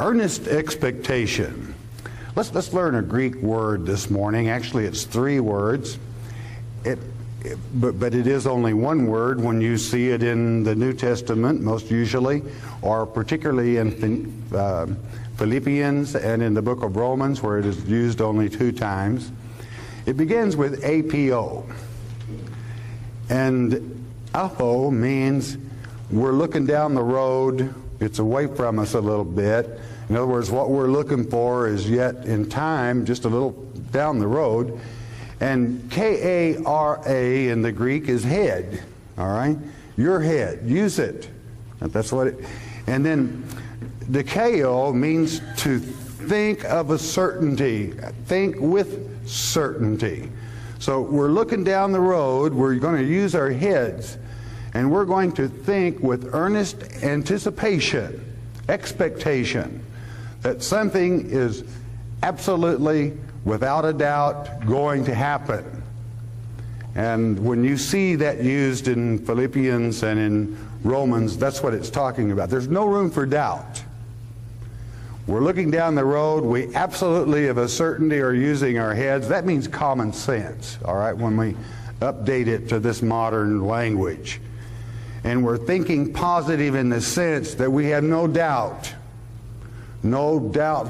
Earnest expectation. Let's learn a Greek word this morning. Actually, it's three words. But it is only one word when you see it in the New Testament, most usually, or particularly in Philippians and in the book of Romans, where it is used only two times. It begins with APO. And APO means we're looking down the road. It's away from us a little bit. In other words, what we're looking for is yet in time, just a little down the road. And K-A-R-A in the Greek is head, all right? Your head, use it. That's what it... And then dikeo means to think of a certainty, think with certainty. So we're looking down the road, we're going to use our heads, and we're going to think with earnest anticipation, expectation, that something is absolutely without a doubt going to happen. And when you see that used in Philippians and in Romans, that's what it's talking about. There's no room for doubt. We're looking down the road. We absolutely of a certainty are using our heads. That means common sense, all right, when we update it to this modern language. And we're thinking positive in the sense that we have no doubt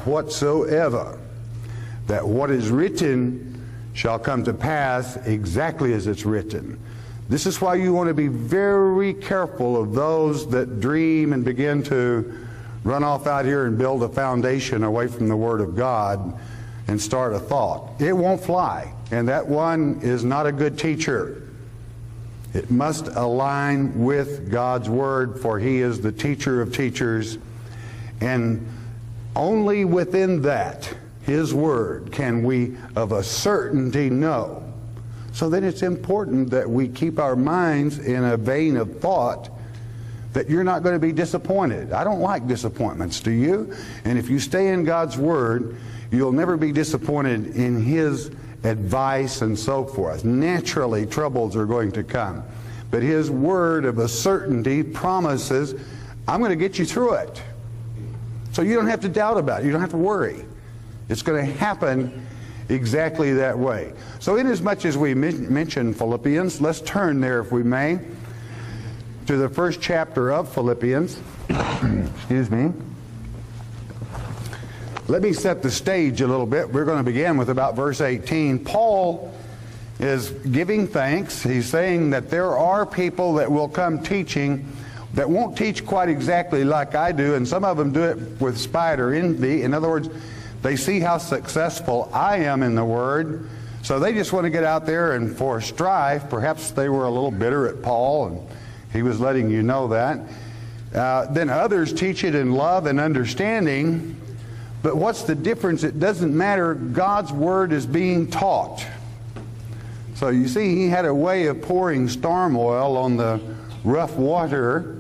whatsoever, that what is written shall come to pass exactly as it's written. This is why you want to be very careful of those that dream and begin to run off out here and build a foundation away from the Word of God and start a thought. It won't fly, and that one is not a good teacher. It must align with God's Word, for He is the teacher of teachers, and only within that, His Word, can we of a certainty know. So then it's important that we keep our minds in a vein of thought that you're not going to be disappointed. I don't like disappointments, do you? And if you stay in God's Word, you'll never be disappointed in His advice and so forth. Naturally, troubles are going to come. But His Word of a certainty promises, I'm going to get you through it. So you don't have to doubt about it. You don't have to worry. It's going to happen exactly that way. So inasmuch as we mention Philippians, let's turn there, if we may, to the first chapter of Philippians. Excuse me. Let me set the stage a little bit. We're going to begin with about verse 18. Paul is giving thanks. He's saying that there are people that will come teaching that won't teach quite exactly like I do, and some of them do it with spite or envy. In other words, they see how successful I am in the Word, so they just want to get out there and for strife. Perhaps they were a little bitter at Paul, and he was letting you know that. Then others teach it in love and understanding, but what's the difference? It doesn't matter. God's Word is being taught. So you see, he had a way of pouring storm oil on the rough water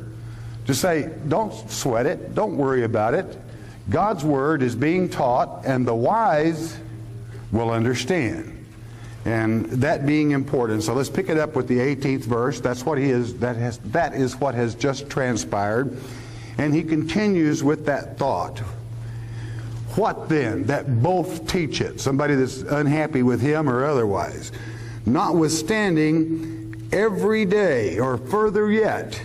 to say, don't sweat it, don't worry about it. God's Word is being taught, and the wise will understand. And that being important. So let's pick it up with the 18th verse. That's what he is, that is what has just transpired. And he continues with that thought. What then? That both teach it. Somebody that's unhappy with him or otherwise. Notwithstanding, every day, or further yet,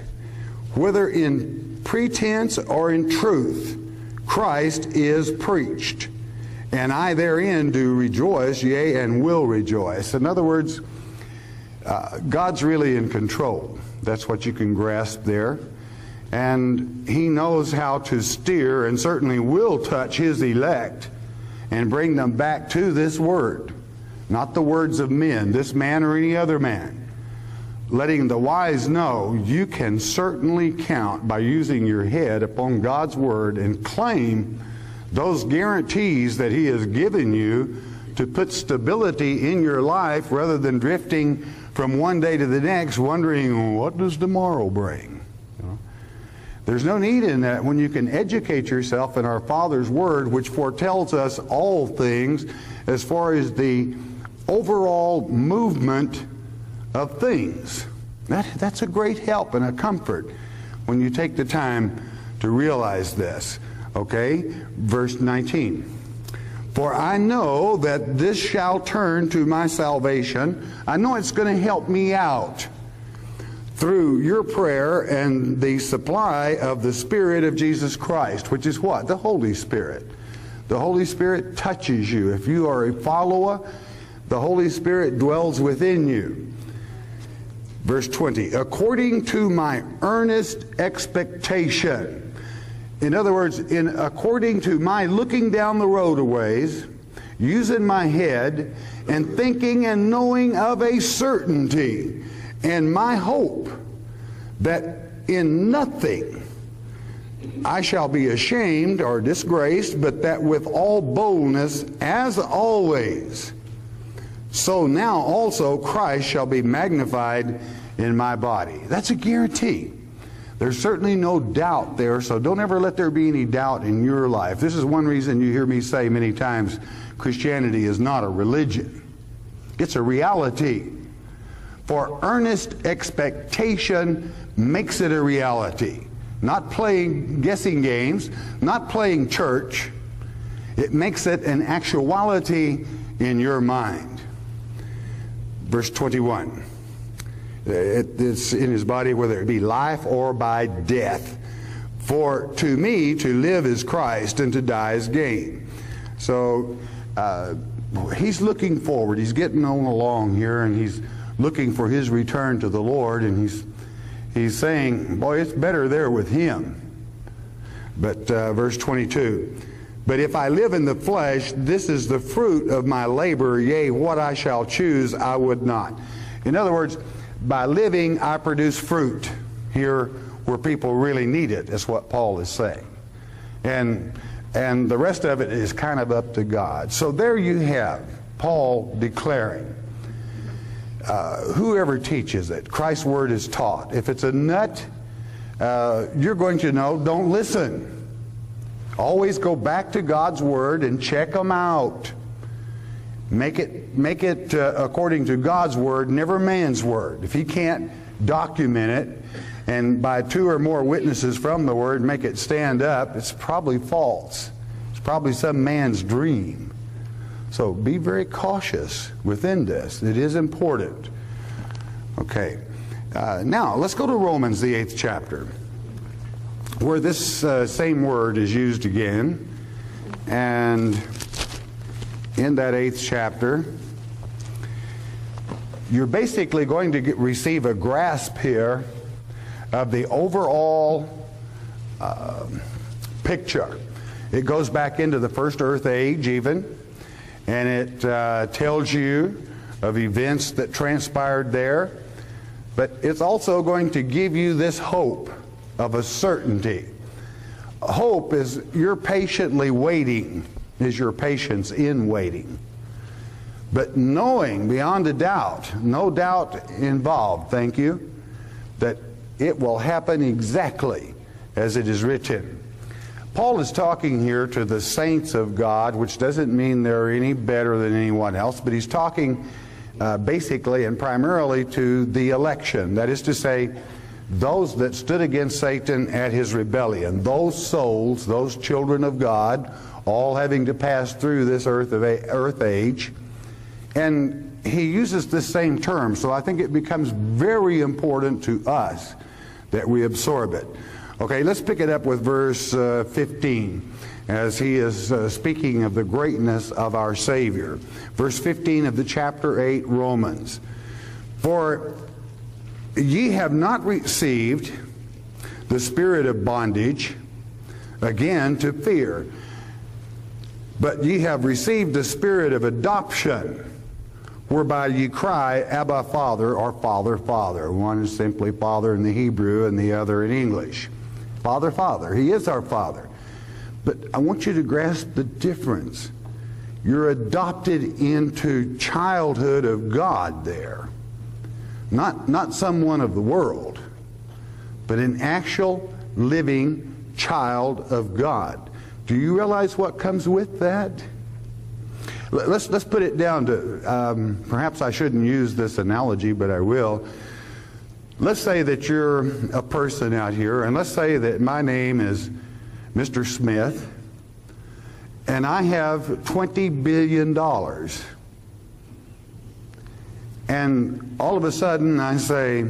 whether in pretense or in truth, Christ is preached, and I therein do rejoice, yea, and will rejoice. In other words, God's really in control. That's what you can grasp there. And He knows how to steer, and certainly will touch His elect and bring them back to this Word, not the words of men, this man or any other man. Letting the wise know you can certainly count by using your head upon God's Word and claim those guarantees that He has given you to put stability in your life rather than drifting from one day to the next wondering, what does tomorrow bring? You know? There's no need in that when you can educate yourself in our Father's Word, which foretells us all things as far as the overall movement of things. That's a great help and a comfort when you take the time to realize this. Okay, verse 19. For I know that this shall turn to my salvation. I know it's going to help me out through your prayer and the supply of the Spirit of Jesus Christ, which is what? The Holy Spirit. The Holy Spirit touches you. If you are a follower, the Holy Spirit dwells within you. Verse 20, according to my earnest expectation. In other words, according to my looking down the road a ways, using my head, and thinking and knowing of a certainty, and my hope that in nothing I shall be ashamed or disgraced, but that with all boldness, as always, so now also Christ shall be magnified in my body. That's a guarantee. There's certainly no doubt there, so don't ever let there be any doubt in your life. This is one reason you hear me say many times, Christianity is not a religion. It's a reality. For earnest expectation makes it a reality. Not playing guessing games, not playing church. It makes it an actuality in your mind. Verse 21. It's in his body, whether it be life or by death. For to me, to live is Christ, and to die is gain. So he's looking forward. He's getting on along here, and he's looking for his return to the Lord. And he's saying, boy, it's better there with him. But verse 22, but if I live in the flesh, this is the fruit of my labor. Yea, what I shall choose, I would not. In other words, by living, I produce fruit here where people really need it, is what Paul is saying. And the rest of it is kind of up to God. So there you have Paul declaring, whoever teaches it, Christ's word is taught. If it's a nut, you're going to know, don't listen. Always go back to God's word and check them out. Make it according to God's word, never man's word. If he can't document it, and by two or more witnesses from the word make it stand up, it's probably false. It's probably some man's dream. So be very cautious within this. It is important. Okay. Now, let's go to Romans, the 8th chapter, where this same word is used again. And in that 8th chapter, you're basically going to receive a grasp here of the overall picture. It goes back into the first earth age even, and it tells you of events that transpired there, but it's also going to give you this hope of a certainty. Hope is you're patiently waiting. Is your patience in waiting. But knowing beyond a doubt, no doubt involved, thank you, that it will happen exactly as it is written. Paul is talking here to the saints of God, which doesn't mean they're any better than anyone else, but he's talking basically and primarily to the election. That is to say, those that stood against Satan at his rebellion, those souls, those children of God, all having to pass through this earth age. And he uses this same term, so I think it becomes very important to us that we absorb it. Okay, let's pick it up with verse 15, as he is speaking of the greatness of our Savior. Verse 15 of the chapter 8, Romans. For ye have not received the spirit of bondage, again to fear, but ye have received the spirit of adoption, whereby ye cry, Abba, Father, or Father, Father. One is simply Father in the Hebrew and the other in English. Father, Father. He is our Father. But I want you to grasp the difference. You're adopted into childhood of God there. Not someone of the world, but an actual living child of God. Do you realize what comes with that? Let's put it down to, perhaps I shouldn't use this analogy, but I will. Let's say that you're a person out here, and let's say that my name is Mr. Smith, and I have $20 billion. And all of a sudden I say,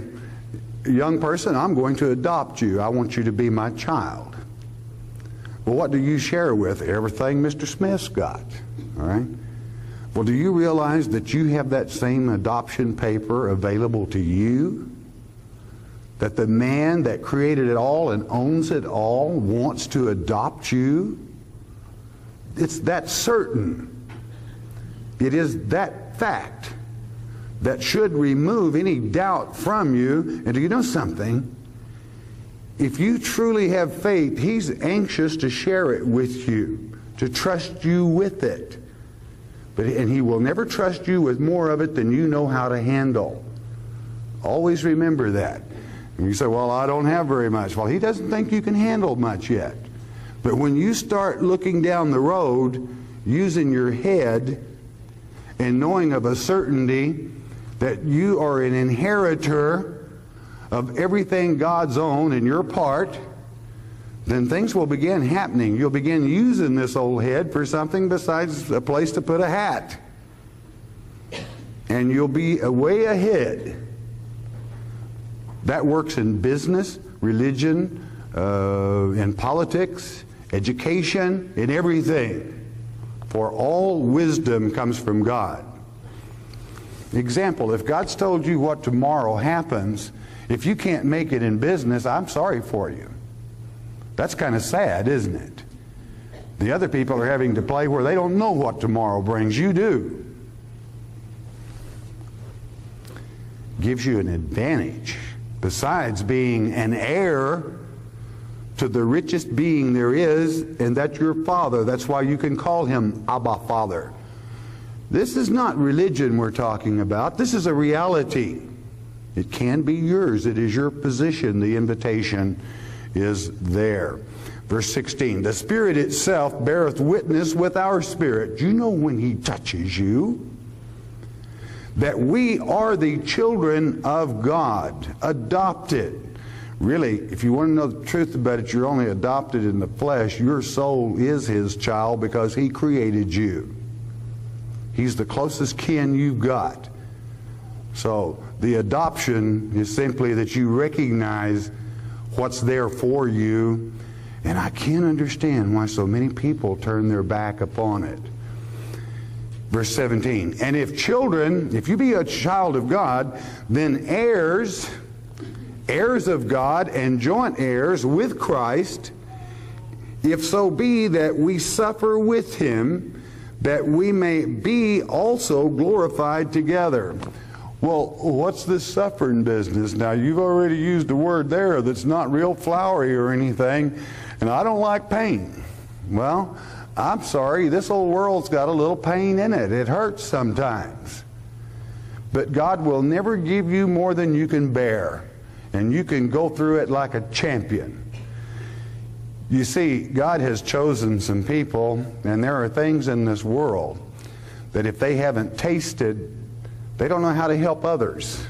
young person, I'm going to adopt you. I want you to be my child. Well, what do you share with? Everything Mr. Smith's got, all right? Well, do you realize that you have that same adoption paper available to you? That the man that created it all and owns it all wants to adopt you? It's that certain. It is that fact that should remove any doubt from you. And do you know something? If you truly have faith, he's anxious to share it with you, to trust you with it. And he will never trust you with more of it than you know how to handle. Always remember that. And you say, well, I don't have very much. Well, he doesn't think you can handle much yet. But when you start looking down the road, using your head, and knowing of a certainty that you are an inheritor of everything God's own in your part, then things will begin happening. You'll begin using this old head for something besides a place to put a hat. And you'll be way ahead. That works in business, religion, in politics, education, in everything. For all wisdom comes from God. Example, if God's told you what tomorrow happens, if you can't make it in business, I'm sorry for you. That's kind of sad, isn't it? The other people are having to play where they don't know what tomorrow brings. You do. Gives you an advantage. Besides being an heir to the richest being there is, and that's your Father. That's why you can call him Abba, Father. This is not religion we're talking about. This is a reality. It can be yours. It is your position. The invitation is there. Verse 16, the Spirit itself beareth witness with our spirit. You know when he touches you that we are the children of God, adopted. Really, if you want to know the truth about it, you're only adopted in the flesh. Your soul is his child because he created you. He's the closest kin you've got. So the adoption is simply that you recognize what's there for you. And I can't understand why so many people turn their back upon it. Verse 17, and if children, if you be a child of God, then heirs, heirs of God, and joint heirs with Christ, if so be that we suffer with him, that we may be also glorified together. Well, what's this suffering business? Now, you've already used a word there that's not real flowery or anything, and I don't like pain. Well, I'm sorry, this old world's got a little pain in it. It hurts sometimes. But God will never give you more than you can bear, and you can go through it like a champion. You see, God has chosen some people, and there are things in this world that if they haven't tasted, they don't know how to help others.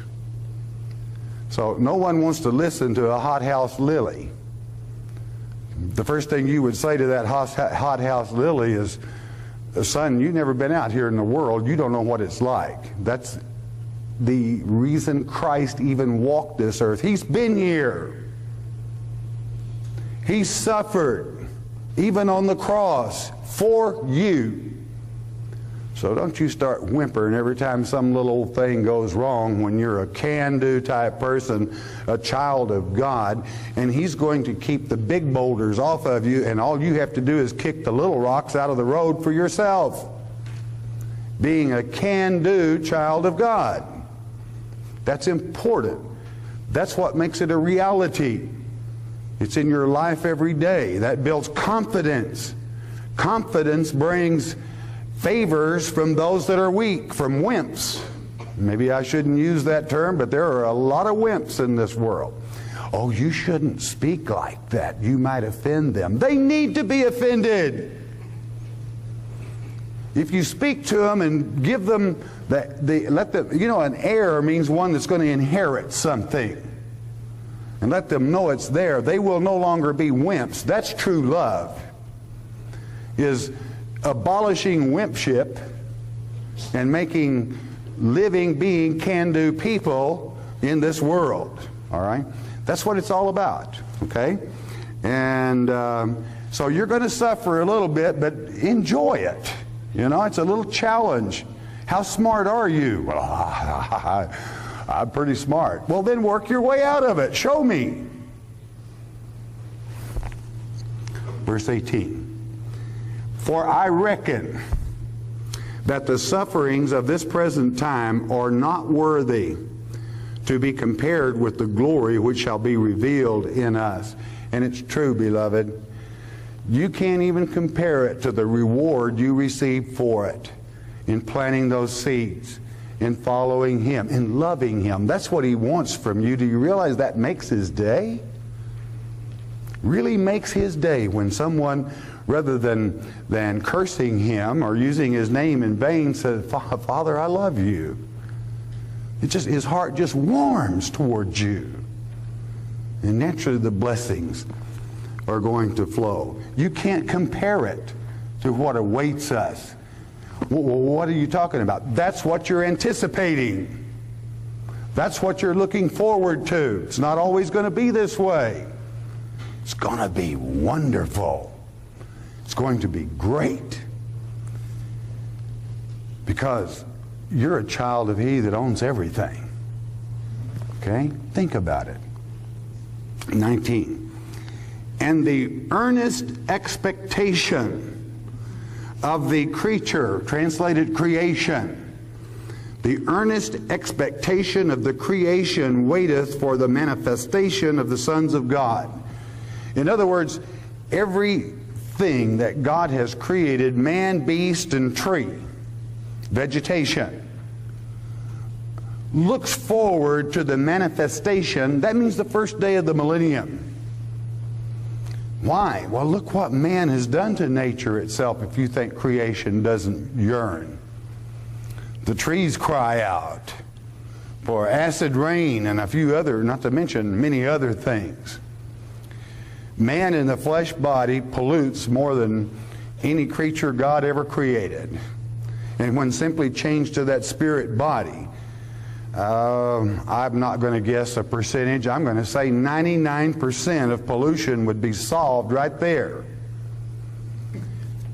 So no one wants to listen to a hothouse lily. The first thing you would say to that hothouse lily is, son, you've never been out here in the world. You don't know what it's like. That's the reason Christ even walked this earth. He's been here. He suffered, even on the cross, for you. So don't you start whimpering every time some little old thing goes wrong when you're a can-do type person, a child of God, and he's going to keep the big boulders off of you, and all you have to do is kick the little rocks out of the road for yourself. Being a can-do child of God. That's important. That's what makes it a reality. It's in your life every day. That builds confidence. Confidence brings favors from those that are weak, from wimps. Maybe I shouldn't use that term, but there are a lot of wimps in this world. Oh, you shouldn't speak like that. You might offend them. They need to be offended. If you speak to them and give them let them, you know, an heir means one that's going to inherit something. and let them know it's there. They will no longer be wimps. That's true love, is abolishing wimpship and making living, being, can-do people in this world, all right? That's what it's all about, okay? And so you're going to suffer a little bit, but enjoy it. You know, it's a little challenge. How smart are you? Well, I'm pretty smart. Well, then work your way out of it. Show me. Verse 18. For I reckon that the sufferings of this present time are not worthy to be compared with the glory which shall be revealed in us. And it's true, beloved. You can't even compare it to the reward you receive for it in planting those seeds, in following Him, in loving Him. That's what He wants from you. Do you realize that makes His day? Really makes His day when someone, rather than cursing Him or using His name in vain, says, Father, I love you. It just, His heart just warms towards you. And naturally the blessings are going to flow. You can't compare it to what awaits us. What are you talking about? That's what you're anticipating. That's what you're looking forward to. It's not always going to be this way. It's going to be wonderful. It's going to be great. Because you're a child of He that owns everything. Okay? Think about it. 19. And the earnest expectation of the creature, translated creation, the earnest expectation of the creation waiteth for the manifestation of the sons of God. In other words, everything that God has created, man, beast, and tree, vegetation, looks forward to the manifestation. That means the first day of the millennium. Why? Well, look what man has done to nature itself if you think creation doesn't yearn. The trees cry out for acid rain and a few other, not to mention many other things. Man in the flesh body pollutes more than any creature God ever created. And when simply changed to that spirit body, I'm not going to guess a percentage. I'm going to say 99% of pollution would be solved right there.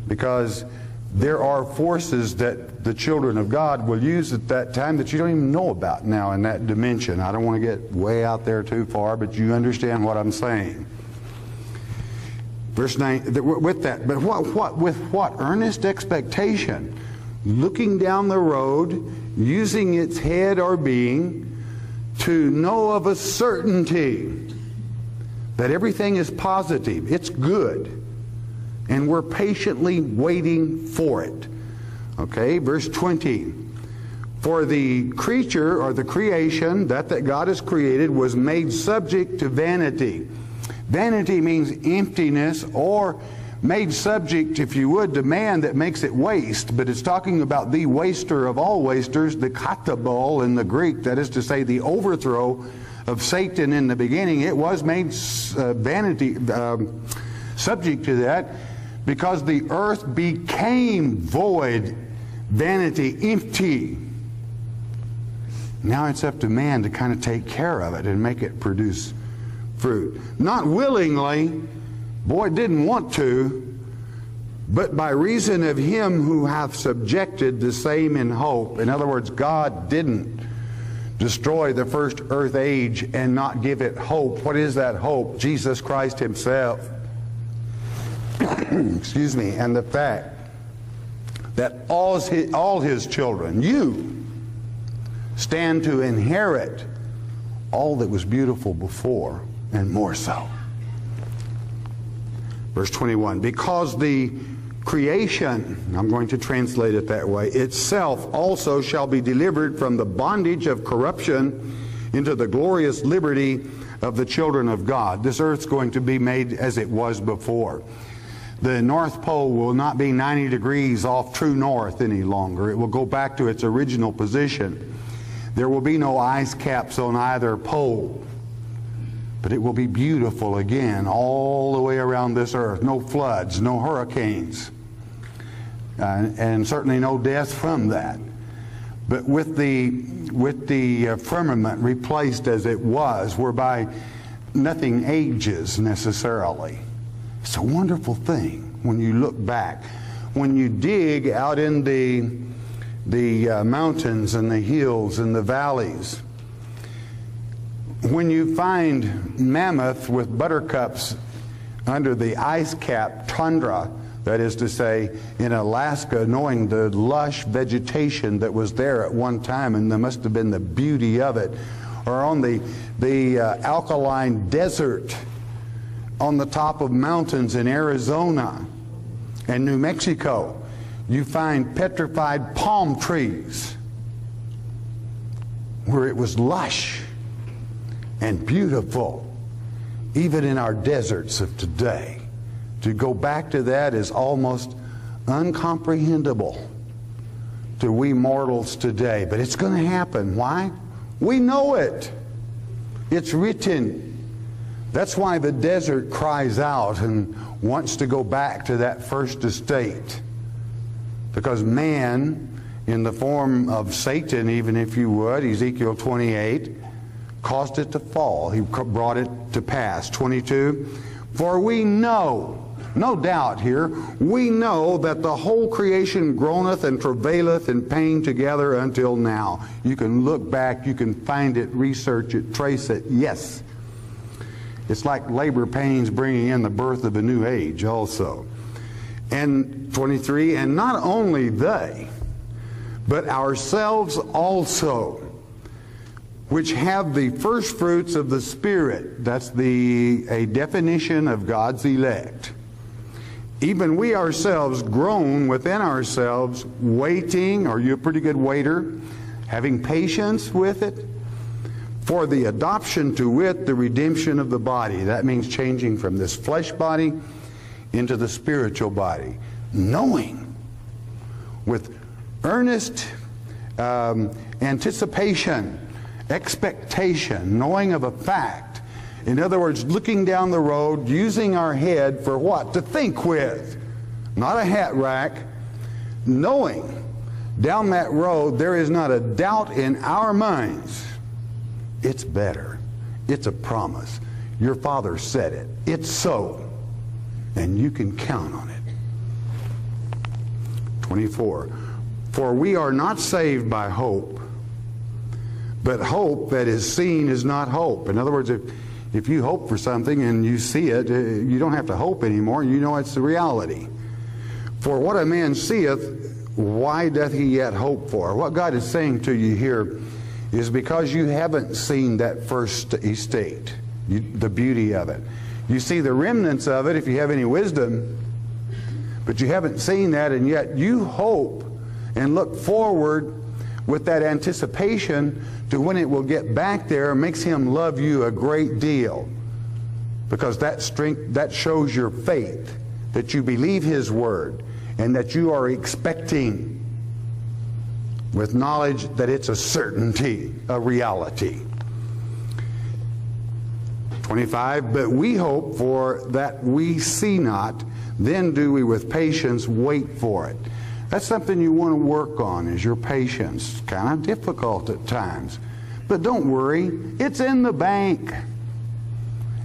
Because there are forces that the children of God will use at that time that you don't even know about now in that dimension. I don't want to get way out there too far, but you understand what I'm saying. Verse 9, with that, but with what? Earnest expectation. Looking down the road, using its head or being to know of a certainty that everything is positive, it's good, and we're patiently waiting for it. Okay, verse 20. For the creature or the creation that God has created was made subject to vanity. Vanity means emptiness, or made subject, if you would, to man that makes it waste, but it's talking about the waster of all wasters, the katabol in the Greek, that is to say the overthrow of Satan in the beginning. It was made subject to that because the earth became void, vanity, empty. Now it's up to man to kind of take care of it and make it produce fruit. Not willingly, boy didn't want to, but by reason of Him who hath subjected the same in hope. In other words, God didn't destroy the first earth age and not give it hope. What is that hope? Jesus Christ Himself. Excuse me. And the fact that all His children, you, stand to inherit all that was beautiful before and more so. Verse 21, because the creation, I'm going to translate it that way, itself also shall be delivered from the bondage of corruption into the glorious liberty of the children of God. This earth's going to be made as it was before. The North Pole will not be 90 degrees off true north any longer. It will go back to its original position. There will be no ice caps on either pole. But it will be beautiful again all the way around this earth. No floods, no hurricanes, and certainly no death from that. But with the firmament replaced as it was, whereby nothing ages necessarily. It's a wonderful thing when you look back. When you dig out in the mountains and the hills and the valleys, when you find mammoth with buttercups under the ice cap tundra, that is to say, in Alaska, knowing the lush vegetation that was there at one time, and there must have been the beauty of it, or on the alkaline desert on the top of mountains in Arizona and New Mexico, you find petrified palm trees where it was lush and beautiful, even in our deserts of today. To go back to that is almost uncomprehendable to we mortals today. But it's going to happen. Why? We know it. It's written. That's why the desert cries out and wants to go back to that first estate. Because man, in the form of Satan, even if you would, Ezekiel 28, caused it to fall. He brought it to pass. 22, for we know, no doubt here, we know that the whole creation groaneth and travaileth in pain together until now. You can look back, you can find it, research it, trace it. Yes, it's like labor pains bringing in the birth of a new age also. And 23, and not only they, but ourselves also, which have the first fruits of the Spirit. That's a definition of God's elect. Even we ourselves groan within ourselves, waiting, are you a pretty good waiter? Having patience with it, for the adoption, to wit, the redemption of the body. That means changing from this flesh body into the spiritual body. Knowing with earnest anticipation, expectation, knowing of a fact. In other words, looking down the road, using our head for what? To think with, not a hat rack. Knowing down that road, there is not a doubt in our minds. It's better. It's a promise. Your Father said it. It's so. And you can count on it. 24. For we are not saved by hope, but hope that is seen is not hope. In other words, if you hope for something and you see it, you don't have to hope anymore. You know it's the reality. For what a man seeth, why doth he yet hope for? What God is saying to you here is because you haven't seen that first estate, the beauty of it. You see the remnants of it if you have any wisdom, but you haven't seen that, and yet you hope and look forward with that anticipation to when it will get back there. Makes him love you a great deal, because that strength, that shows your faith, that you believe his word, and that you are expecting with knowledge that it's a certainty, a reality. 25, but we hope for that we see not, then do we with patience wait for it. That's something you want to work on, is your patience. Kind of difficult at times. But don't worry, it's in the bank.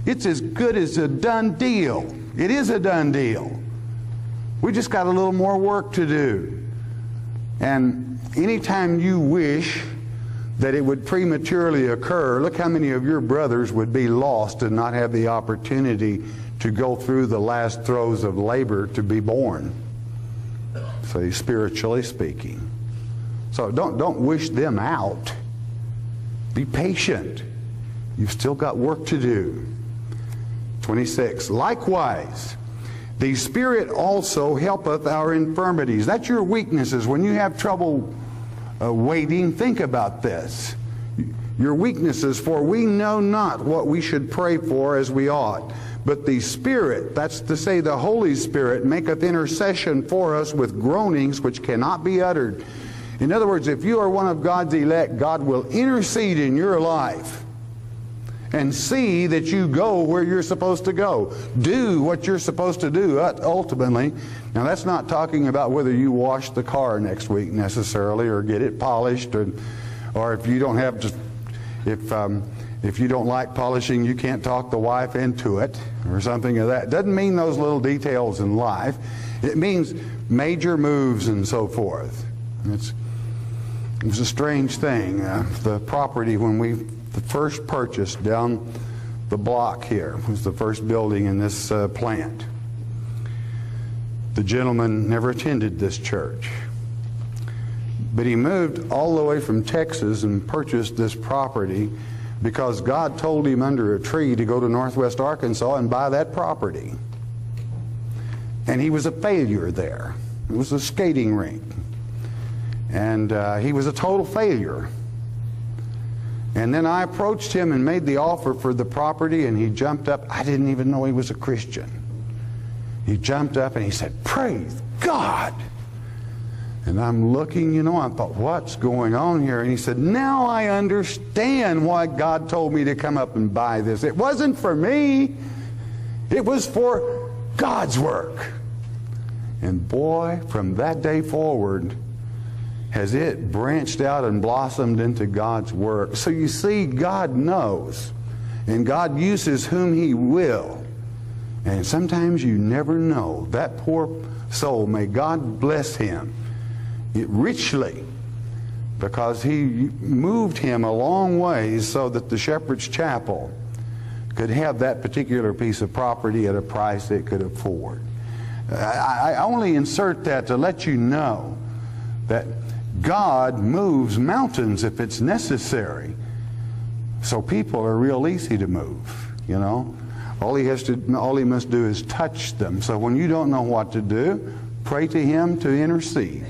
It's as good as a done deal. It is a done deal. We just got a little more work to do. And anytime you wish that it would prematurely occur, look how many of your brothers would be lost and not have the opportunity to go through the last throes of labor to be born. So spiritually speaking. So don't wish them out. Be patient. You've still got work to do. 26. Likewise, the Spirit also helpeth our infirmities. That's your weaknesses. When you have trouble waiting, think about this. Your weaknesses, for we know not what we should pray for as we ought. But the Spirit, that's to say the Holy Spirit, maketh intercession for us with groanings which cannot be uttered. In other words, if you are one of God's elect, God will intercede in your life and see that you go where you're supposed to go. Do what you're supposed to do ultimately. Now, that's not talking about whether you wash the car next week necessarily, or get it polished, or if you don't have to, if you don't like polishing, you can't talk the wife into it or something of that. Doesn't mean those little details in life. It means major moves and so forth. It was a strange thing. The property when we first purchased down the block here was the first building in this plant. The gentleman never attended this church, but he moved all the way from Texas and purchased this property because God told him under a tree to go to Northwest Arkansas and buy that property. And he was a failure there. It was a skating rink. And he was a total failure. And then I approached him and made the offer for the property, and he jumped up. I didn't even know he was a Christian. He jumped up and he said, "Praise God." And I'm looking, you know, I thought, what's going on here? And he said, "Now I understand why God told me to come up and buy this. It wasn't for me. It was for God's work." And boy, from that day forward, has it branched out and blossomed into God's work. So you see, God knows, and God uses whom He will. And sometimes you never know. That poor soul, may God bless him richly, because He moved him a long ways so that the Shepherd's Chapel could have that particular piece of property at a price it could afford. I only insert that to let you know that God moves mountains if it's necessary. So people are real easy to move, you know. All he must do is touch them. So when you don't know what to do, pray to Him to intercede.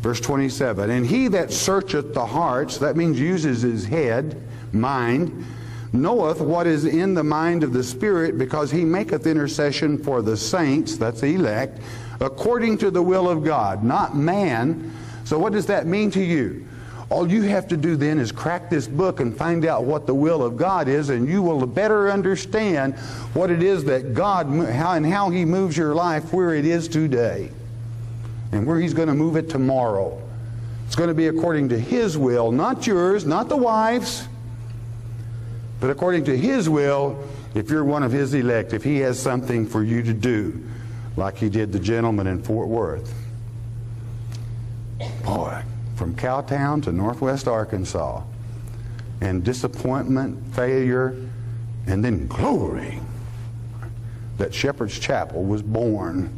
Verse 27, "And He that searcheth the hearts," that means uses His head, mind, "knoweth what is in the mind of the Spirit, because He maketh intercession for the saints," that's the elect, "according to the will of God," not man. So what does that mean to you? All you have to do then is crack this book and find out what the will of God is, and you will better understand what it is that God, how He moves your life where it is today, and where He's going to move it tomorrow. It's going to be according to His will, not yours, not the wife's, but according to His will, if you're one of His elect, if He has something for you to do, like He did the gentleman in Fort Worth. Boy, from Cowtown to Northwest Arkansas, and disappointment, failure, and then glory. That Shepherd's Chapel was born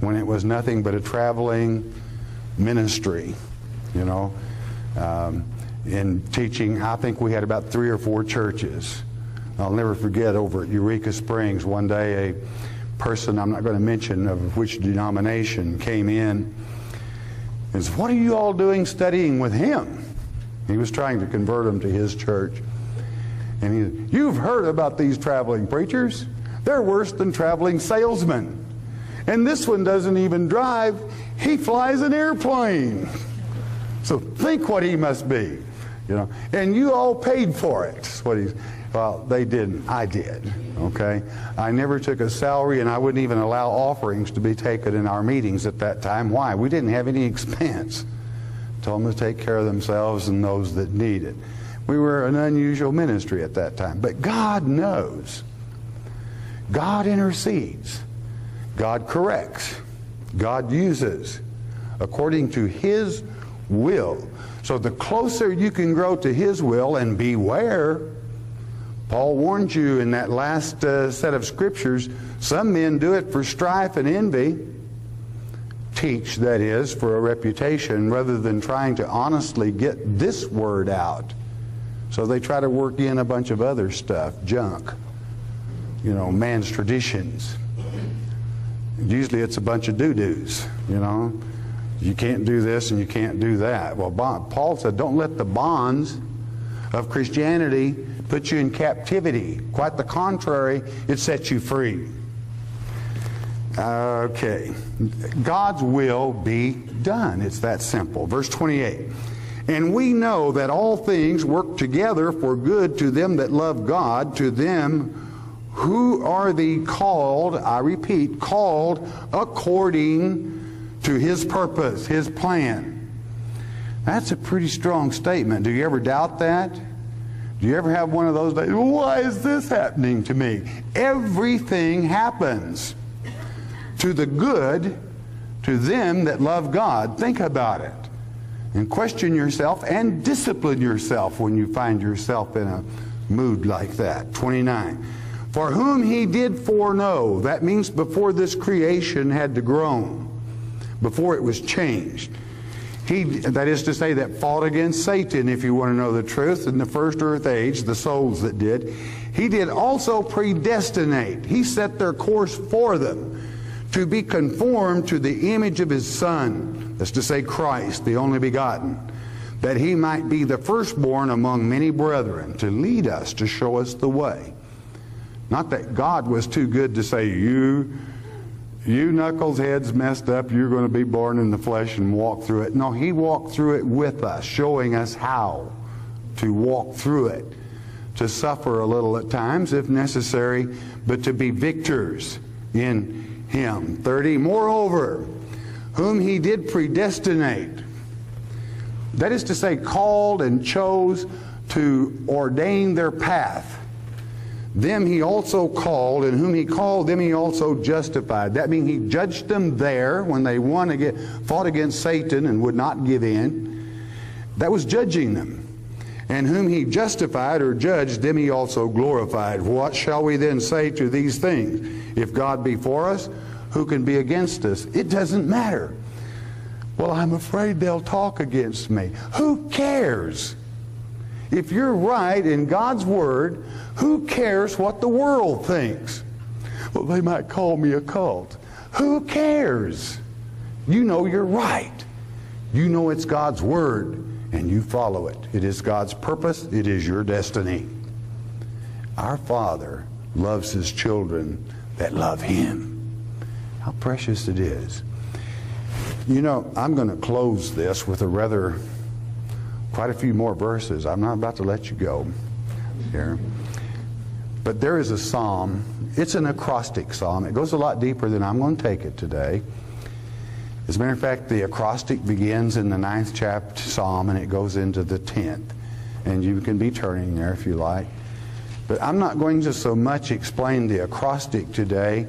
when it was nothing but a traveling ministry, you know, in teaching. I think we had about 3 or 4 churches. I'll never forget, over at Eureka Springs one day, a person, I'm not going to mention of which denomination, came in and said, "What are you all doing studying with him?" He was trying to convert them to his church. And he said, "You've heard about these traveling preachers. They're worse than traveling salesmen. And this one doesn't even drive. He flies an airplane. So think what he must be, you know. And you all paid for it." What he, well, they didn't. I did, okay? I never took a salary, and I wouldn't even allow offerings to be taken in our meetings at that time. Why? We didn't have any expense. Told them to take care of themselves and those that need it. We were an unusual ministry at that time. But God knows. God intercedes. God corrects. God uses according to His will. So the closer you can grow to His will, and beware, Paul warned you in that last set of scriptures, some men do it for strife and envy, teach, that is, for a reputation, rather than trying to honestly get this word out. So they try to work in a bunch of other stuff, junk, you know, man's traditions. Usually it's a bunch of doo-doos, you know. You can't do this and you can't do that. Well, Paul said, don't let the bonds of Christianity put you in captivity. Quite the contrary, it sets you free. Okay. God's will be done. It's that simple. Verse 28. And we know that all things work together for good to them that love God, to them who are the called, I repeat, called according to His purpose, His plan. That's a pretty strong statement. Do you ever doubt that? Do you ever have one of those days, why is this happening to me? Everything happens to the good to them that love God. Think about it. And question yourself and discipline yourself when you find yourself in a mood like that. 29. For whom He did foreknow. That means before this creation had to groan, before it was changed. He, that is to say, that fought against Satan, if you want to know the truth, in the first earth age, the souls that did. He did also predestinate. He set their course for them to be conformed to the image of His Son. That's to say, Christ, the only begotten, that He might be the firstborn among many brethren, to lead us, to show us the way. Not that God was too good to say, you knuckleheads messed up, you're going to be born in the flesh and walk through it. No, He walked through it with us, showing us how to walk through it, to suffer a little at times, if necessary, but to be victors in Him. 30, moreover, whom He did predestinate, that is to say, called and chose to ordain their path. Them He also called, and whom He called, them He also justified. That means He judged them there when they fought against Satan and would not give in. That was judging them. And whom He justified or judged, them He also glorified. What shall we then say to these things? If God be for us, who can be against us? It doesn't matter. Well, I'm afraid they'll talk against me. Who cares? If you're right in God's Word, who cares what the world thinks? Well, they might call me a cult. Who cares? You know you're right. You know it's God's Word, and you follow it. It is God's purpose. It is your destiny. Our Father loves His children that love Him. How precious it is. You know, I'm going to close this with quite a few more verses. I'm not about to let you go here. But there is a psalm. It's an acrostic psalm. It goes a lot deeper than I'm going to take it today. As a matter of fact, the acrostic begins in the 9th chapter psalm, and it goes into the 10th. And you can be turning there if you like. But I'm not going to so much explain the acrostic today,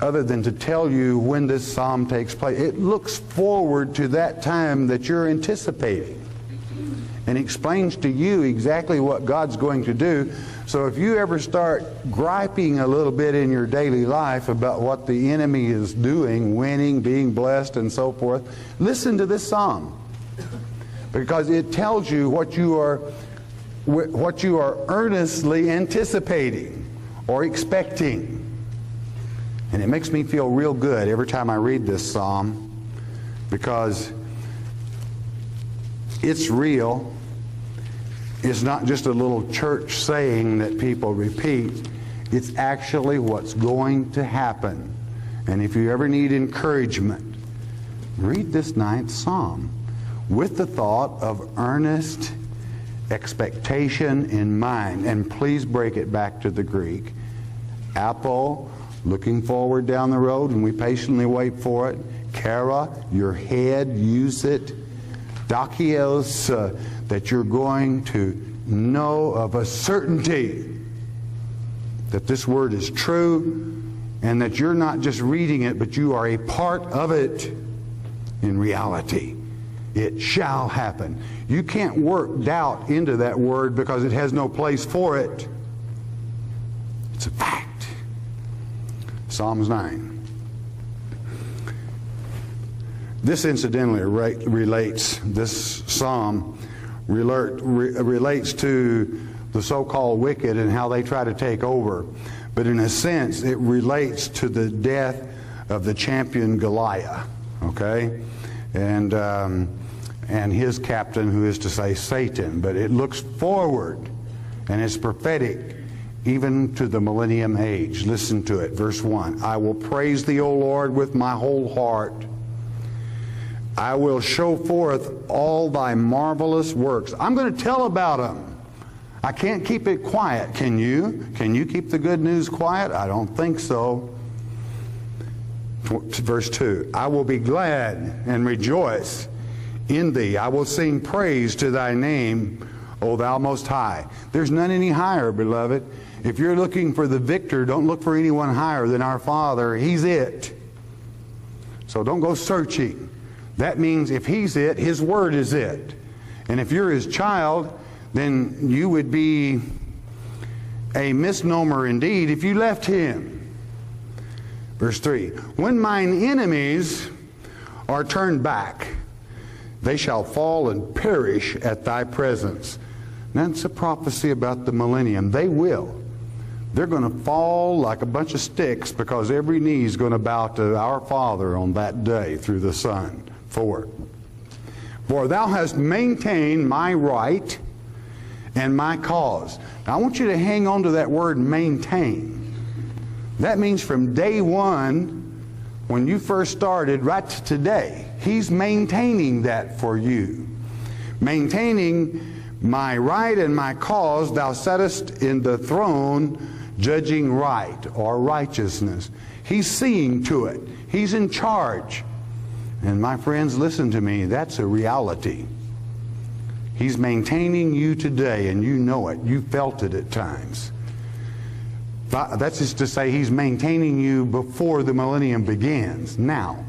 other than to tell you when this psalm takes place. It looks forward to that time that you're anticipating and explains to you exactly what God's going to do. So if you ever start griping a little bit in your daily life about what the enemy is doing, winning, being blessed, and so forth, listen to this psalm, because it tells you what you are earnestly anticipating or expecting. And it makes me feel real good every time I read this psalm, because it's real. It's not just a little church saying that people repeat. It's actually what's going to happen. And if you ever need encouragement, read this 9th psalm with the thought of earnest expectation in mind. And please break it back to the Greek. Apo, looking forward down the road, and we patiently wait for it. Kara, your head, use it. Dakios, that you're going to know of a certainty that this word is true, and that you're not just reading it, but you are a part of it in reality. It shall happen. You can't work doubt into that word, because it has no place for it. It's a fact. Psalms 9. This incidentally relates to the so-called wicked and how they try to take over. But in a sense, it relates to the death of the champion Goliath, okay? And his captain, who is to say Satan. But it looks forward, and it's prophetic, even to the millennium age. Listen to it, verse 1. I will praise Thee, O Lord, with my whole heart. I will show forth all thy marvelous works. I'm going to tell about them. I can't keep it quiet. Can you? Can you keep the good news quiet? I don't think so. Verse 2, I will be glad and rejoice in thee. I will sing praise to thy name, O thou most high. There's none any higher, beloved. If you're looking for the victor, don't look for anyone higher than our Father. He's it. So don't go searching. That means if he's it, his word is it. And if you're his child, then you would be a misnomer indeed if you left him. Verse 3, when mine enemies are turned back, they shall fall and perish at thy presence. That's a prophecy about the millennium. They will. They're going to fall like a bunch of sticks because every knee is going to bow to our Father on that day through the Son. 4. For thou hast maintained my right and my cause. Now I want you to hang on to that word maintain. That means from day one, when you first started, right to today, he's maintaining that for you. Maintaining my right and my cause, thou settest in the throne, judging right or righteousness. He's seeing to it. He's in charge. And my friends, listen to me. That's a reality. He's maintaining you today, and you know it. You felt it at times. That's just to say he's maintaining you before the millennium begins, now.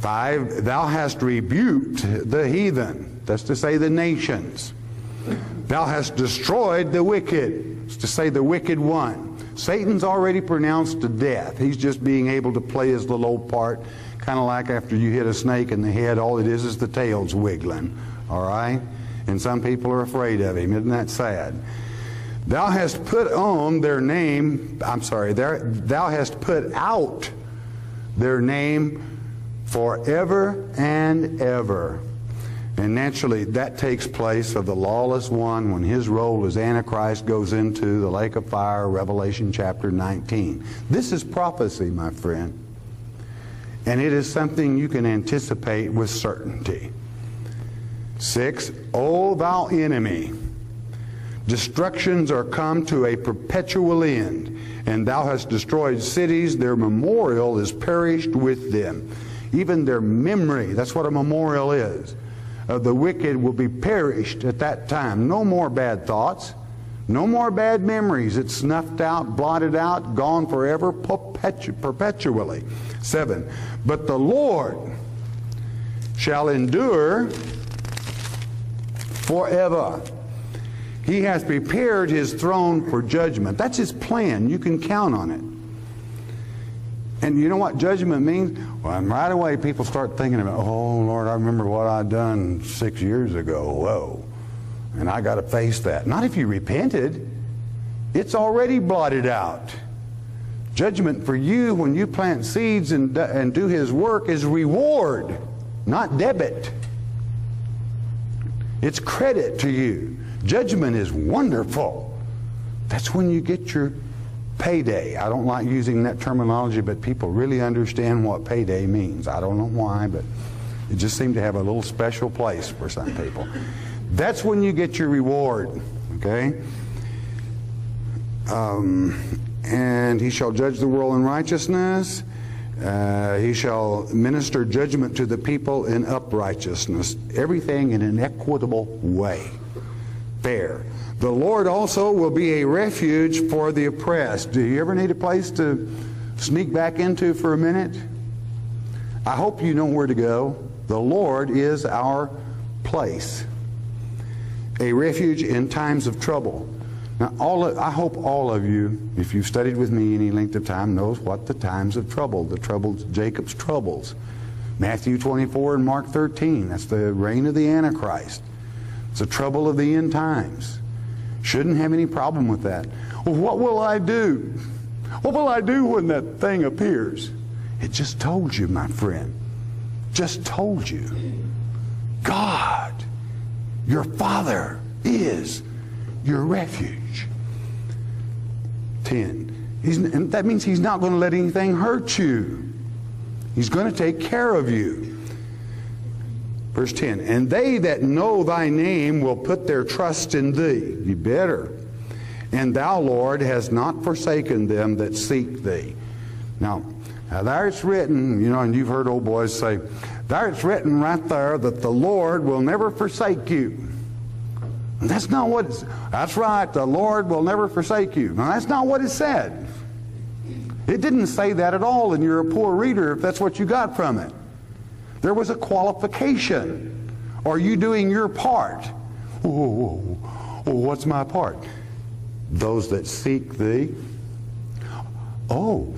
5, thou hast rebuked the heathen. That's to say the nations. Thou hast destroyed the wicked. That's to say the wicked one. Satan's already pronounced to death. He's just being able to play his little old part, kind of like after you hit a snake in the head, all it is the tail's wiggling, all right? And some people are afraid of him. Isn't that sad? Thou hast put on their name, thou hast put out their name forever and ever. And naturally, that takes place of the lawless one when his role as Antichrist goes into the lake of fire, Revelation chapter 19. This is prophecy, my friend. And it is something you can anticipate with certainty. 6, O thou enemy, destructions are come to a perpetual end, and thou hast destroyed cities, their memorial is perished with them. Even their memory, that's what a memorial is, of the wicked will be perished at that time. No more bad thoughts, no more bad memories. It's snuffed out, blotted out, gone forever, perpetually. 7, but the Lord shall endure forever. He hath prepared his throne for judgment. That's his plan. You can count on it. And you know what judgment means? Well, right away people start thinking about, oh, Lord, I remember what I done 6 years ago. Whoa. And I got to face that. Not if you repented. It's already blotted out. Judgment for you when you plant seeds and do his work is reward, not debit. It's credit to you. Judgment is wonderful. That's when you get your payday. I don't like using that terminology, but people really understand what payday means. I don't know why, but it just seemed to have a little special place for some people. That's when you get your reward, okay? And he shall judge the world in righteousness. He shall minister judgment to the people in uprightness. Everything in an equitable way. Fair. The Lord also will be a refuge for the oppressed. Do you ever need a place to sneak back into for a minute? I hope you know where to go. The Lord is our place. A refuge in times of trouble. Now, I hope all of you, if you've studied with me any length of time, knows what the times of trouble, Jacob's troubles. Matthew 24 and Mark 13, that's the reign of the Antichrist. It's the trouble of the end times. Shouldn't have any problem with that. Well, what will I do? What will I do when that thing appears? It just told you, my friend. Just told you. God, your Father, is your refuge. 10. That means he's not going to let anything hurt you. He's going to take care of you. Verse 10, and they that know thy name will put their trust in thee. You better. And thou, Lord, hast not forsaken them that seek thee. Now there it's written, you know, and you've heard old boys say, there it's written right there that the Lord will never forsake you. And that's not what it's, that's right, the Lord will never forsake you. Now that's not what it said. It didn't say that at all, and you're a poor reader if that's what you got from it. There was a qualification. Are you doing your part? Oh, what's my part? Those that seek thee. Oh,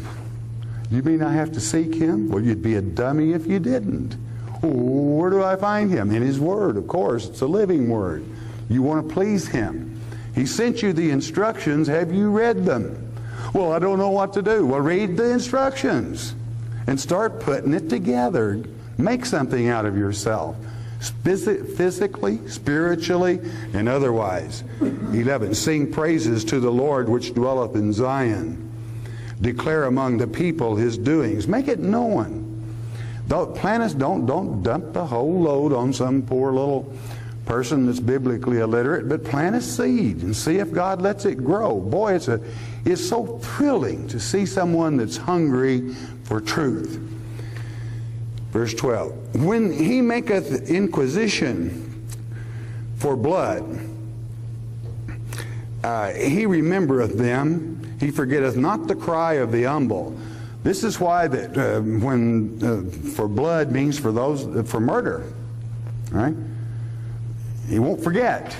you mean I have to seek him? Well, you'd be a dummy if you didn't. Oh, where do I find him? In his word, of course. It's a living word. You want to please him. He sent you the instructions. Have you read them? Well, I don't know what to do. Well, read the instructions and start putting it together. Make something out of yourself, physically, spiritually, and otherwise. 11, sing praises to the Lord which dwelleth in Zion. Declare among the people his doings. Make it known. Don't dump the whole load on some poor little person that's biblically illiterate, but plant a seed and see if God lets it grow. Boy, it's so thrilling to see someone that's hungry for truth. Verse 12, when he maketh inquisition for blood, he remembereth them, he forgetteth not the cry of the humble. This is why that for blood means for those for murder, right? He won't forget,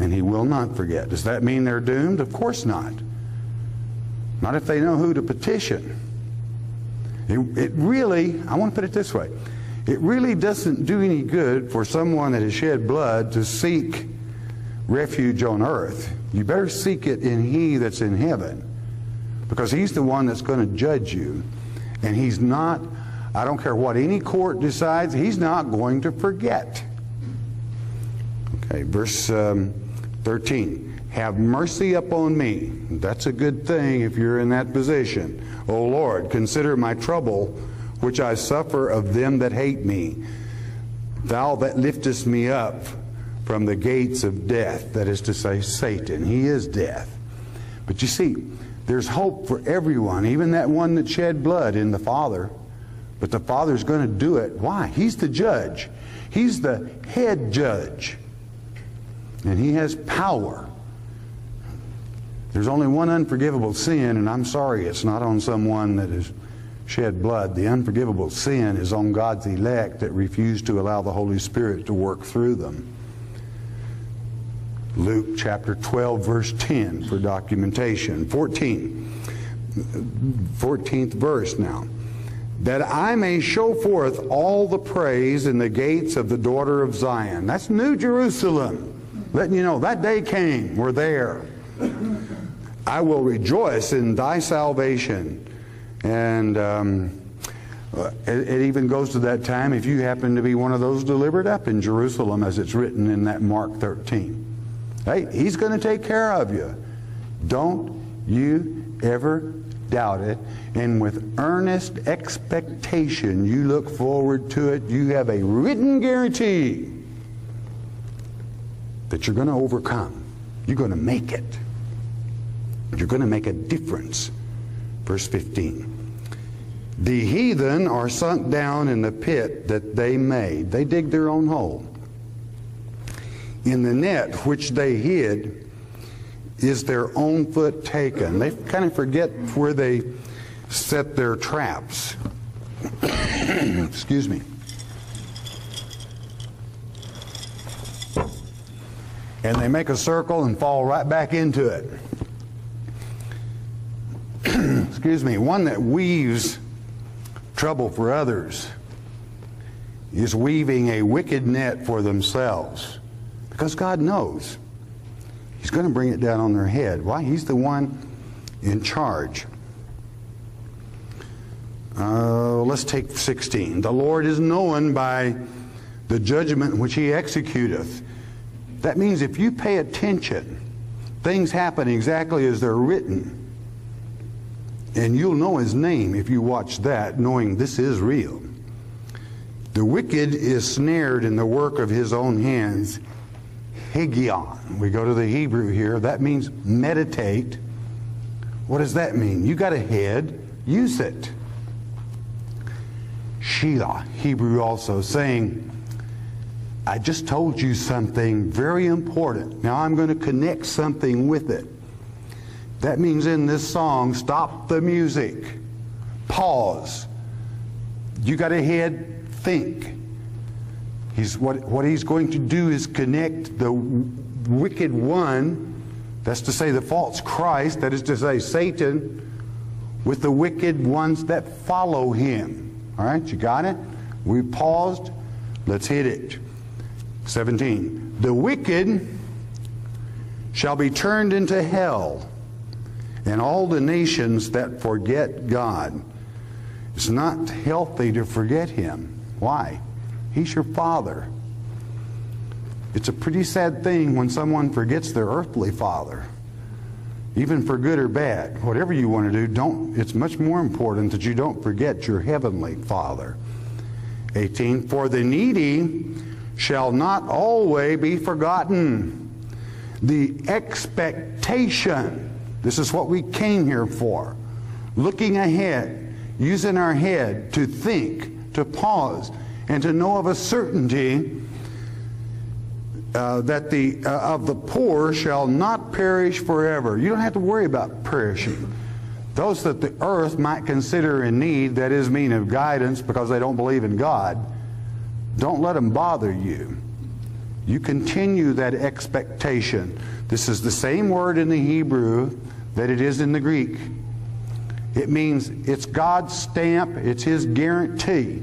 and he will not forget. Does that mean they're doomed? Of course not. Not if they know who to petition. It really, I want to put it this way, it really doesn't do any good for someone that has shed blood to seek refuge on earth. You better seek it in he that's in heaven, because he's the one that's going to judge you. And he's not, I don't care what any court decides, he's not going to forget. Okay, verse 13. Have mercy upon me. That's a good thing if you're in that position. O Lord, consider my trouble, which I suffer of them that hate me. Thou that liftest me up from the gates of death, that is to say, Satan. He is death. But you see, there's hope for everyone, even that one that shed blood in the Father. But the Father's going to do it. Why? He's the judge. He's the head judge. And he has power. There's only one unforgivable sin, and I'm sorry, it's not on someone that has shed blood. The unforgivable sin is on God's elect that refuse to allow the Holy Spirit to work through them. Luke chapter 12, verse 10 for documentation. 14th verse now. That I may show forth all the praise in the gates of the daughter of Zion. That's New Jerusalem. Letting you know, that day came, we're there. I will rejoice in thy salvation. And it even goes to that time if you happen to be one of those delivered up in Jerusalem, as it's written in that Mark 13. Hey, he's going to take care of you. Don't you ever doubt it. And with earnest expectation, you look forward to it. You have a written guarantee that you're going to overcome. You're going to make it. You're going to make a difference. Verse 15. The heathen are sunk down in the pit that they made. They dig their own hole. In the net which they hid is their own foot taken. They kind of forget where they set their traps. Excuse me. And they make a circle and fall right back into it. Excuse me, one that weaves trouble for others is weaving a wicked net for themselves, because God knows he's going to bring it down on their head. Why? He's the one in charge. Let's take 16. The Lord is known by the judgment which he executeth. That means if you pay attention, things happen exactly as they're written. And you'll know his name if you watch that, knowing this is real. The wicked is snared in the work of his own hands. Hegion. We go to the Hebrew here. That means meditate. What does that mean? You got a head. Use it. Shelah, Hebrew also, saying, I just told you something very important. Now I'm going to connect something with it. That means in this song, stop the music. Pause. You got a head. Think. What he's going to do is connect the wicked one, that's to say the false Christ, that is to say Satan, with the wicked ones that follow him. All right, you got it? We paused. Let's hit it. 17. The wicked shall be turned into hell, and all the nations that forget God. It's not healthy to forget him. Why? He's your father. It's a pretty sad thing when someone forgets their earthly father, even for good or bad. Whatever you want to do, don't. It's much more important that you don't forget your heavenly father. 18, for the needy shall not always be forgotten. The expectation, this is what we came here for. Looking ahead, using our head to think, to pause, and to know of a certainty that of the poor shall not perish forever. You don't have to worry about perishing. Those that the earth might consider in need, that is mean of guidance because they don't believe in God, don't let them bother you. You continue that expectation. This is the same word in the Hebrew that it is in the Greek. It means it's God's stamp, it's his guarantee.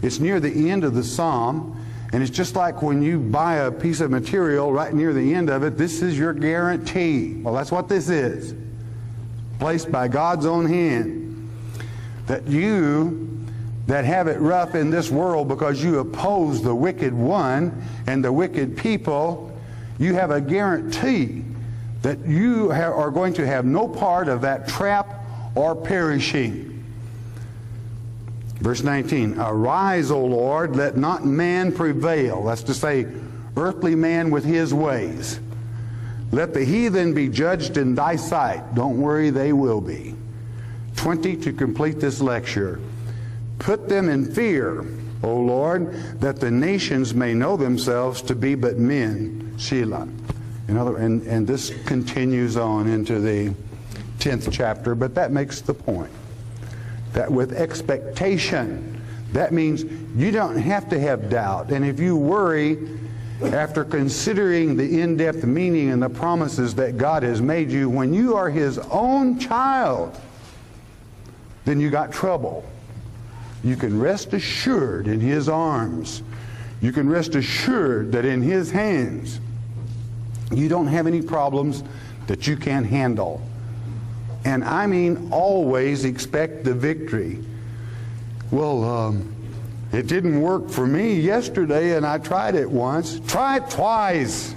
It's near the end of the psalm, and it's just like when you buy a piece of material, right near the end of it, this is your guarantee. Well, that's what this is, placed by God's own hand, that you that have it rough in this world because you oppose the wicked one and the wicked people, you have a guarantee that you are going to have no part of that trap or perishing. Verse 19, arise, O Lord, let not man prevail. That's to say, earthly man with his ways. Let the heathen be judged in thy sight. Don't worry, they will be. 20, to complete this lecture. Put them in fear, O Lord, that the nations may know themselves to be but men. Shelah. And this continues on into the 10th chapter, but that makes the point. That with expectation, that means you don't have to have doubt. And if you worry, after considering the in-depth meaning and the promises that God has made you, when you are his own child, then you got trouble. You can rest assured in his arms. You can rest assured that in his hands, you don't have any problems that you can't handle. And I mean always expect the victory. Well, it didn't work for me yesterday, and I tried it once. Try it twice.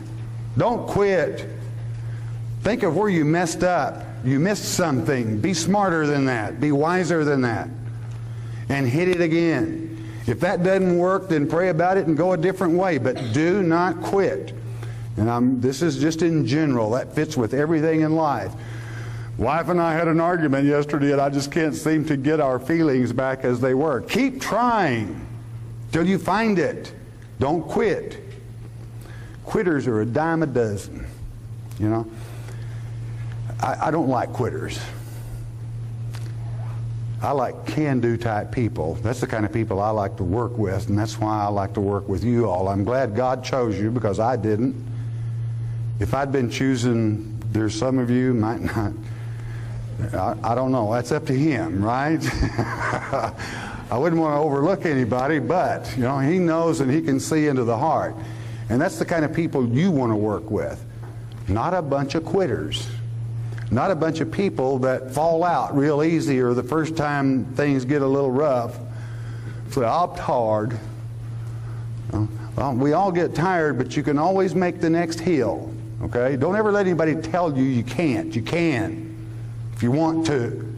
Don't quit. Think of where you messed up. You missed something. Be smarter than that. Be wiser than that. And hit it again. If that doesn't work, then pray about it and go a different way. But do not quit. And this is just in general. That fits with everything in life. Wife and I had an argument yesterday, and I just can't seem to get our feelings back as they were. Keep trying till you find it. Don't quit. Quitters are a dime a dozen, you know. I don't like quitters. I like can-do type people. That's the kind of people I like to work with, and that's why I like to work with you all. I'm glad God chose you because I didn't. If I'd been choosing, there's some of you might not. I don't know. That's up to him, right? I wouldn't want to overlook anybody, but you know, he knows and he can see into the heart. And that's the kind of people you want to work with. Not a bunch of quitters. Not a bunch of people that fall out real easy or the first time things get a little rough. So I opt hard. Well, we all get tired, but you can always make the next hill. Okay? Don't ever let anybody tell you you can't. You can. If you want to.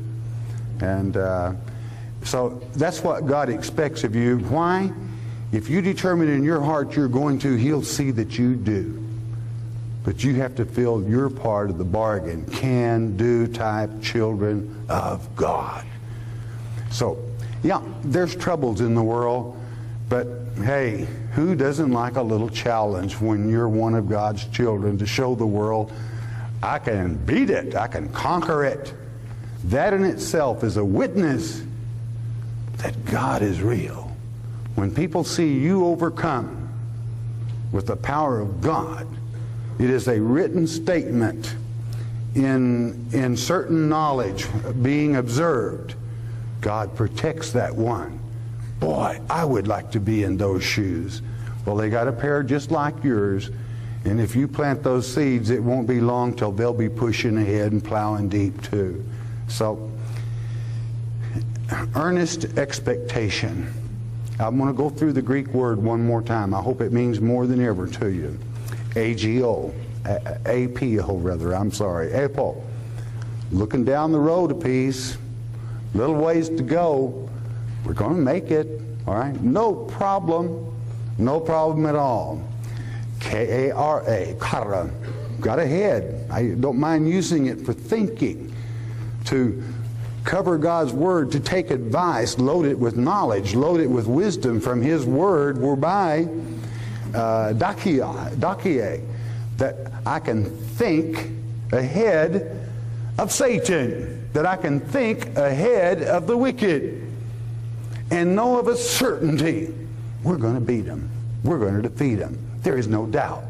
And so that's what God expects of you. Why? If you determine in your heart you're going to, He'll see that you do. But you have to fill your part of the bargain. Can, do type children of God. So, yeah, there's troubles in the world, but hey, who doesn't like a little challenge when you're one of God's children to show the world, I can beat it, I can conquer it. That in itself is a witness that God is real. When people see you overcome with the power of God, it is a written statement in certain knowledge being observed. God protects that one. Boy, I would like to be in those shoes. Well, they got a pair just like yours, and if you plant those seeds, it won't be long till they'll be pushing ahead and plowing deep too. So, earnest expectation. I'm going to go through the Greek word one more time. I hope it means more than ever to you. A-G-O, A-P-O rather, I'm sorry, A-P-O. Looking down the road a piece, little ways to go, we're going to make it, all right? No problem, no problem at all. K-A-R-A, kara, got ahead. I don't mind using it for thinking, to cover God's word, to take advice, load it with knowledge, load it with wisdom from His word, whereby dakia, that I can think ahead of Satan, that I can think ahead of the wicked and know of a certainty we're going to beat them, we're going to defeat them. There is no doubt.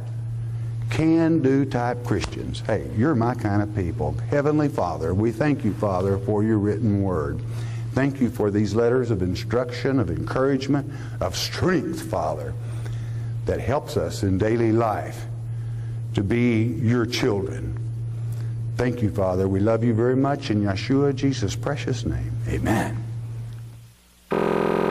Can-do type Christians. Hey, you're my kind of people. Heavenly Father, we thank you, Father, for your written word. Thank you for these letters of instruction, of encouragement, of strength, Father, that helps us in daily life to be your children. Thank you, Father. We love you very much. In Yeshua, Jesus' precious name, amen.